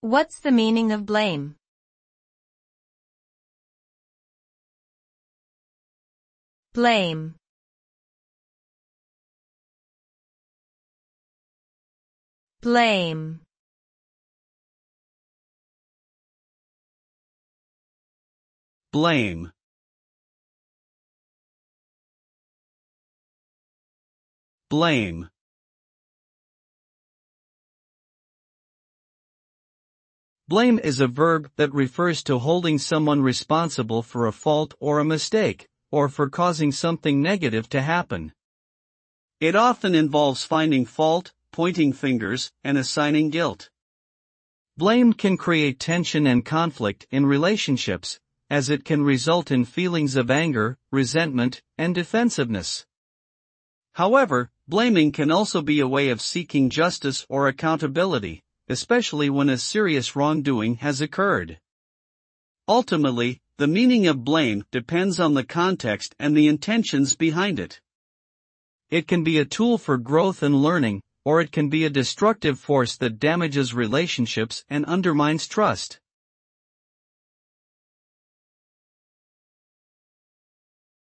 What's the meaning of blame? Blame. Blame. Blame. Blame. Blame is a verb that refers to holding someone responsible for a fault or a mistake, or for causing something negative to happen. It often involves finding fault, pointing fingers, and assigning guilt. Blame can create tension and conflict in relationships, as it can result in feelings of anger, resentment, and defensiveness. However, blaming can also be a way of seeking justice or accountability, especially when a serious wrongdoing has occurred. Ultimately, the meaning of blame depends on the context and the intentions behind it. It can be a tool for growth and learning, or it can be a destructive force that damages relationships and undermines trust.